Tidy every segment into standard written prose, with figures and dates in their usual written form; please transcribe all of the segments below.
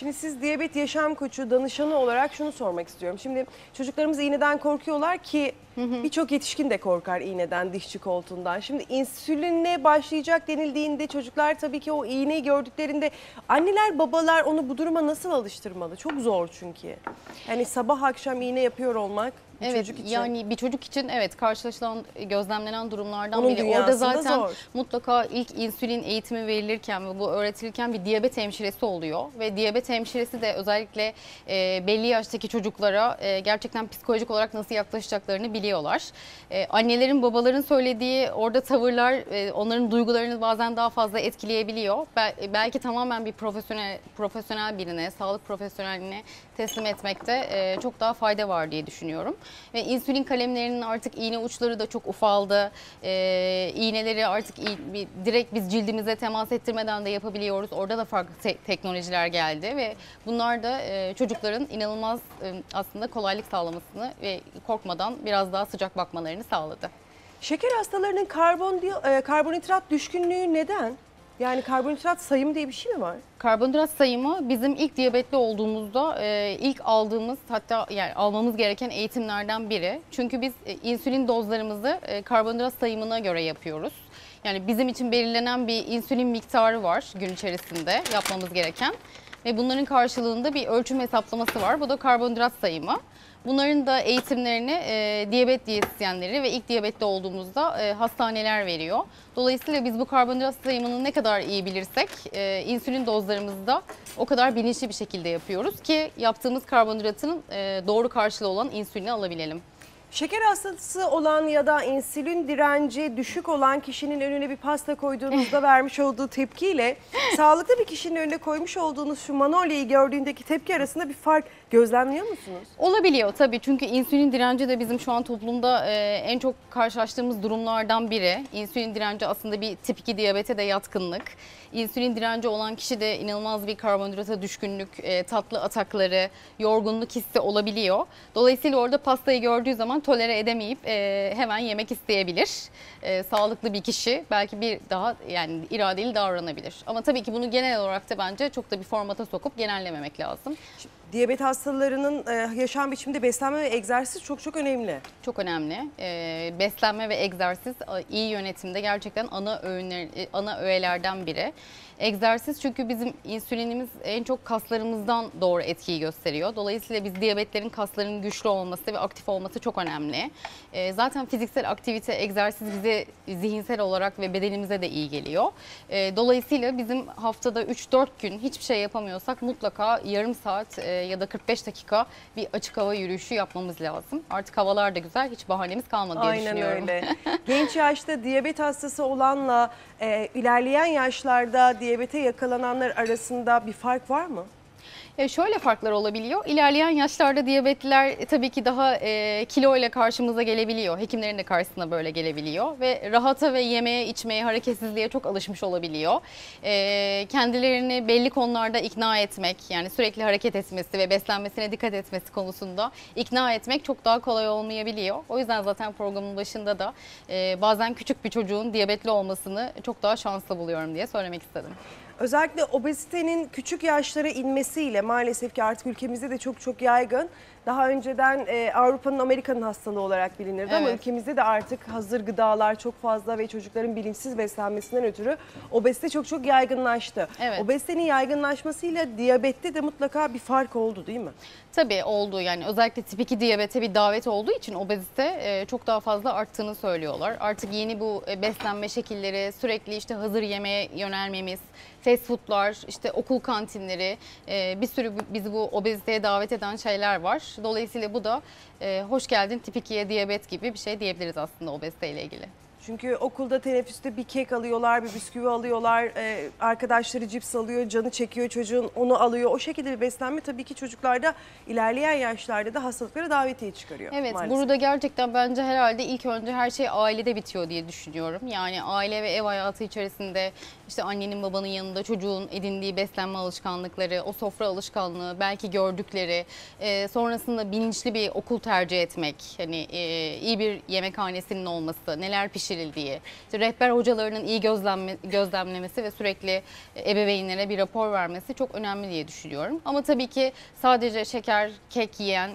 Şimdi siz diyabet yaşam koçu danışanı olarak şunu sormak istiyorum. Şimdi çocuklarımız iğneden korkuyorlar ki birçok yetişkin de korkar iğneden, dişçi koltuğundan. Şimdi insülinle başlayacak denildiğinde çocuklar tabii ki o iğneyi gördüklerinde anneler, babalar onu bu duruma nasıl alıştırmalı? Çok zor çünkü. Yani sabah akşam iğne yapıyor olmak bir çocuk için. Yani bir çocuk için evet karşılaşılan, gözlemlenen durumlardan biri. Orada zaten zor. Mutlaka ilk insülin eğitimi verilirken ve bu öğretilirken bir diyabet hemşiresi oluyor. Ve diyabet hemşiresi de özellikle belli yaştaki çocuklara gerçekten psikolojik olarak nasıl yaklaşacaklarını biliyorlar. Annelerin, babaların söylediği orada tavırlar onların duygularını bazen daha fazla etkileyebiliyor. Belki tamamen bir profesyonel birine, sağlık profesyoneline teslim etmekte çok daha fayda var diye düşünüyorum. Ve insülin kalemlerinin artık iğne uçları da çok ufaldı. İğneleri artık direkt biz cildimize temas ettirmeden de yapabiliyoruz. Orada da farklı teknolojiler geldi ve bunlar da çocukların inanılmaz aslında kolaylık sağlamasını ve korkmadan biraz daha sıcak bakmalarını sağladı. Şeker hastalarının karbonhidrat düşkünlüğü neden? Yani karbonhidrat sayımı diye bir şey mi var? Karbonhidrat sayımı bizim ilk diyabetli olduğumuzda ilk aldığımız, hatta yani almamız gereken eğitimlerden biri. Çünkü biz insülin dozlarımızı karbonhidrat sayımına göre yapıyoruz. Yani bizim için belirlenen bir insülin miktarı var gün içerisinde yapmamız gereken. Ve bunların karşılığında bir ölçüm hesaplaması var. Bu da karbonhidrat sayımı. Bunların da eğitimlerini diyabet diyetisyenleri ve ilk diyabetli olduğumuzda hastaneler veriyor. Dolayısıyla biz bu karbonhidrat sayımını ne kadar iyi bilirsek insülin dozlarımızı da o kadar bilinçli bir şekilde yapıyoruz ki yaptığımız karbonhidratın doğru karşılığı olan insülini alabilelim. Şeker hastası olan ya da insülin direnci düşük olan kişinin önüne bir pasta koyduğunuzda vermiş olduğu tepkiyle sağlıklı bir kişinin önüne koymuş olduğunuz şu manolyayı gördüğündeki tepki arasında bir fark gözlemliyor musunuz? Olabiliyor tabii, çünkü insülin direnci de bizim şu an toplumda en çok karşılaştığımız durumlardan biri. İnsülin direnci aslında bir tip 2 diyabete de yatkınlık. İnsülin direnci olan kişi de inanılmaz bir karbonhidrata düşkünlük, tatlı atakları, yorgunluk hissi olabiliyor. Dolayısıyla orada pastayı gördüğü zaman tolere edemeyip hemen yemek isteyebilir. Sağlıklı bir kişi belki bir daha yani iradeli davranabilir. Ama tabii ki bunu genel olarak da bence çok da bir formata sokup genellememek lazım. Diyabet hastalarının yaşam biçiminde beslenme ve egzersiz çok önemli. Çok önemli. Beslenme ve egzersiz iyi yönetimde gerçekten ana öğelerden biri. Egzersiz çünkü bizim insülinimiz en çok kaslarımızdan doğru etkiyi gösteriyor. Dolayısıyla biz diyabetlerin kaslarının güçlü olması ve aktif olması çok önemli. Zaten fiziksel aktivite, egzersiz bize zihinsel olarak ve bedenimize de iyi geliyor. Dolayısıyla bizim haftada 3-4 gün hiçbir şey yapamıyorsak mutlaka yarım saat ya da 45 dakika bir açık hava yürüyüşü yapmamız lazım. Artık havalar da güzel, hiç bahanemiz kalmadı diye düşünüyorum. Aynen öyle. Genç yaşta diyabet hastası olanla ilerleyen yaşlarda diyabete yakalananlar arasında bir fark var mı? Şöyle farklar olabiliyor. İlerleyen yaşlarda diyabetliler tabii ki daha kilo ile karşımıza gelebiliyor. Hekimlerin de karşısına böyle gelebiliyor. Ve rahata ve yemeğe, içmeye, hareketsizliğe çok alışmış olabiliyor. Kendilerini belli konularda ikna etmek, yani sürekli hareket etmesi ve beslenmesine dikkat etmesi konusunda ikna etmek çok daha kolay olmayabiliyor. O yüzden zaten programın başında da bazen küçük bir çocuğun diyabetli olmasını çok daha şanslı buluyorum diye söylemek istedim. Özellikle obezitenin küçük yaşlara inmesiyle maalesef ki artık ülkemizde de çok yaygın. Daha önceden Avrupa'nın, Amerika'nın hastalığı olarak bilinirdi, evet. Ama ülkemizde de artık hazır gıdalar çok fazla ve çocukların bilinçsiz beslenmesinden ötürü obezite çok yaygınlaştı. Evet. Obezitenin yaygınlaşmasıyla diyabette de mutlaka bir fark oldu değil mi? Tabii oldu, yani özellikle tip 2 diyabete bir davet olduğu için obezite çok daha fazla arttığını söylüyorlar. Artık yeni bu beslenme şekilleri, sürekli işte hazır yemeğe yönelmemiz, fast foodlar, işte okul kantinleri, bir sürü bizi bu obeziteye davet eden şeyler var. Dolayısıyla bu da hoş geldin tip 2'ye diyabet gibi bir şey diyebiliriz aslında obeziteyle ilgili. Çünkü okulda teneffüste bir kek alıyorlar, bir bisküvi alıyorlar, arkadaşları cips alıyor, canı çekiyor çocuğun, onu alıyor. O şekilde bir beslenme tabii ki çocuklarda ilerleyen yaşlarda da hastalıklara davetiye çıkarıyor. Evet, maalesef. Burada gerçekten bence herhalde ilk önce her şey ailede bitiyor diye düşünüyorum. Yani aile ve ev hayatı içerisinde işte annenin babanın yanında çocuğun edindiği beslenme alışkanlıkları, o sofra alışkanlığı, belki gördükleri, sonrasında bilinçli bir okul tercih etmek, hani iyi bir yemekhanesinin olması, neler pişirildiği, işte rehber hocalarının iyi gözlemlemesi ve sürekli ebeveynlere bir rapor vermesi çok önemli diye düşünüyorum. Ama tabii ki sadece şeker, kek yiyen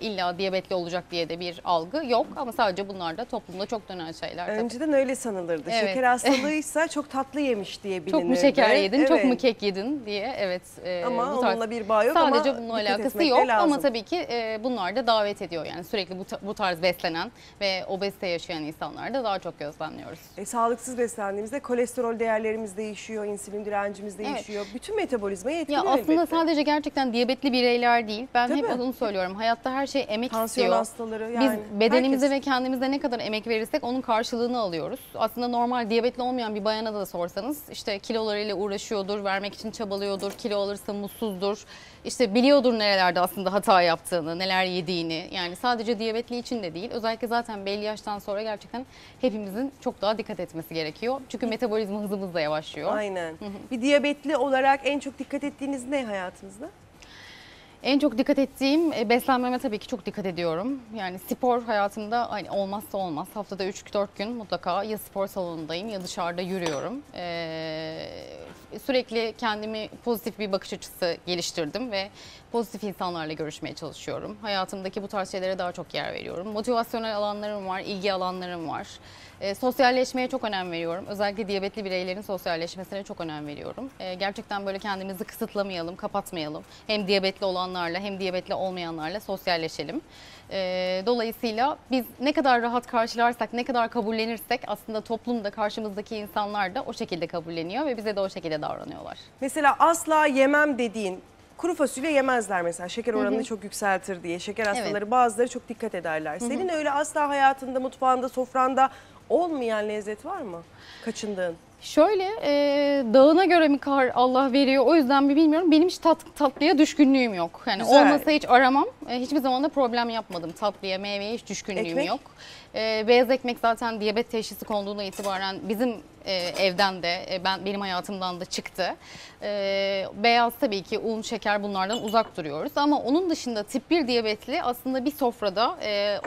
illa diyabetli olacak diye de bir algı yok, ama sadece bunlar da toplumda çok dönen şeyler. Önceden tabii öyle sanılırdı. Evet. Şeker hastalığıysa çok tatlı yemiş diye bilinirdi. Çok mu şeker yedin, evet, çok mu kek yedin diye. Evet. Ama bu tarz, onunla bir bağ yok, sadece bununla alakası yok lazım. Ama tabii ki bunlar da davet ediyor. Yani sürekli bu tarz beslenen ve obezite yaşayan insanlar da daha çok gözlemliyoruz. Sağlıksız beslendiğimizde kolesterol değerlerimiz değişiyor, insülin direncimiz değişiyor. Evet. Bütün metabolizmayı etkiliyor. Ya aslında elbette sadece gerçekten diyabetli bireyler değil. Ben tabii hep onu söylüyorum. Hayatta her şey emek tansiyon istiyor. Tansiyon hastaları yani. Biz bedenimize herkes ve kendimize ne kadar emek verirsek onun karşılığını alıyoruz. Aslında normal diyabetli olmayan bir bayana da sorsanız işte kilolarıyla uğraşıyordur, vermek için çabalıyordur, kilo alırsa mutsuzdur. İşte biliyordur nerelerde aslında hata yaptığını, neler yediğini. Yani sadece diyabetli için de değil. Özellikle zaten belli yaştan sonra gerçekten hepimizin çok daha dikkat etmesi gerekiyor. Çünkü metabolizma hızımız da yavaşlıyor. Aynen. Bir diyabetli olarak en çok dikkat ettiğiniz ne hayatınızda? En çok dikkat ettiğim, beslenmeme tabii ki çok dikkat ediyorum. Yani spor hayatımda hani olmazsa olmaz. Haftada 3-4 gün mutlaka ya spor salonundayım ya dışarıda yürüyorum. Sürekli kendimi pozitif bir bakış açısı geliştirdim ve pozitif insanlarla görüşmeye çalışıyorum. Hayatımdaki bu tarz şeylere daha çok yer veriyorum. Motivasyonel alanlarım var, ilgi alanlarım var. Sosyalleşmeye çok önem veriyorum. Özellikle diyabetli bireylerin sosyalleşmesine çok önem veriyorum. Gerçekten böyle kendimizi kısıtlamayalım, kapatmayalım. Hem diyabetli olanlarla hem diyabetli olmayanlarla sosyalleşelim. Dolayısıyla biz ne kadar rahat karşılarsak, ne kadar kabullenirsek aslında toplumda karşımızdaki insanlar da o şekilde kabulleniyor ve bize de o şekilde davranıyorlar. Mesela asla yemem dediğin, kuru fasulye yemezler mesela, şeker oranını çok yükseltir diye. Şeker hastaları, evet, bazıları çok dikkat ederler. Senin öyle asla hayatında, mutfağında, sofranda olmayan lezzet var mı? Kaçındığın? Şöyle, dağına göre mi kar Allah veriyor, o yüzden mi bilmiyorum. Benim hiç tatlıya düşkünlüğüm yok. Yani güzel, olmasa hiç aramam. Hiçbir zaman da problem yapmadım. Tatlıya, meyveye hiç düşkünlüğüm yok. Beyaz ekmek zaten diyabet teşhisi konduğuna itibaren bizim evden de benim hayatımdan da çıktı. Beyaz tabii ki un, şeker, bunlardan uzak duruyoruz. Ama onun dışında tip 1 diyabetli aslında bir sofrada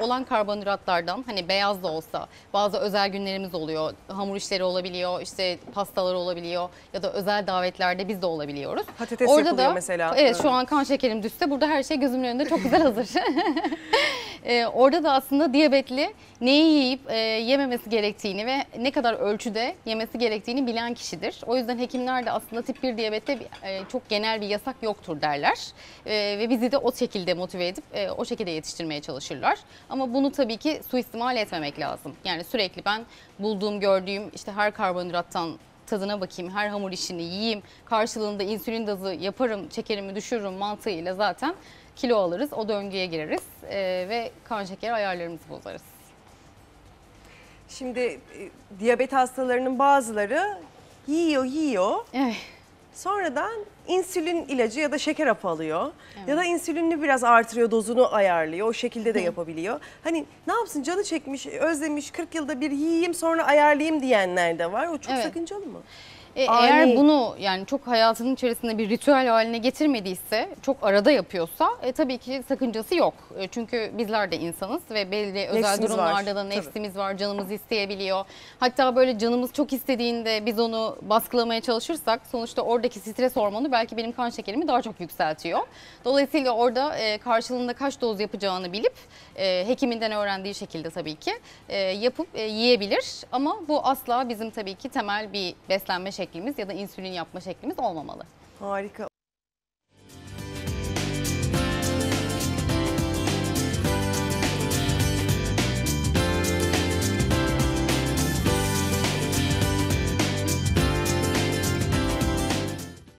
olan karbonhidratlardan, hani beyaz da olsa bazı özel günlerimiz oluyor. Hamur işleri olabiliyor, işte pastalar olabiliyor ya da özel davetlerde biz de olabiliyoruz. Patates orada yapılıyor da, mesela. Evet, şu an kan şekerim düşse burada her şey gözümün önünde çok güzel hazır. Orada da aslında diyabetli neyi yiyip yememesi gerektiğini ve ne kadar ölçüde yemesi gerektiğini bilen kişidir. O yüzden hekimler de aslında tip 1 diyabette çok genel bir yasak yoktur derler. Ve bizi de o şekilde motive edip o şekilde yetiştirmeye çalışırlar. Ama bunu tabii ki suistimal etmemek lazım. Yani sürekli ben bulduğum, gördüğüm, işte her karbonhidrattan tadına bakayım, her hamur işini yiyeyim, karşılığında insülin dazı yaparım, şekerimi düşürürüm mantığıyla zaten kilo alırız, o döngüye gireriz ve kan şeker ayarlarımızı bozarız. Şimdi diyabet hastalarının bazıları yiyor. Evet. Sonradan insülin ilacı ya da şeker hapı alıyor. Evet. Ya da insülinini biraz artırıyor, dozunu ayarlıyor. O şekilde de yapabiliyor. Hani ne yapsın, canı çekmiş, özlemiş, 40 yılda bir yiyeyim sonra ayarlayayım diyenler de var. O çok sakıncalı mı? Eğer bunu yani çok hayatının içerisinde bir ritüel haline getirmediyse, çok arada yapıyorsa tabii ki sakıncası yok. Çünkü bizler de insanız ve belli nefsimiz özel durumlarda var, da nefsimiz var, canımız isteyebiliyor. Hatta böyle canımız çok istediğinde biz onu baskılamaya çalışırsak sonuçta oradaki stres hormonu belki benim kan şekerimi daha çok yükseltiyor. Dolayısıyla orada karşılığında kaç doz yapacağını bilip hekiminden öğrendiği şekilde tabii ki yapıp yiyebilir. Ama bu asla bizim tabii ki temel bir beslenme şeklimiz ya da insülin yapma şeklimiz olmamalı. Harika.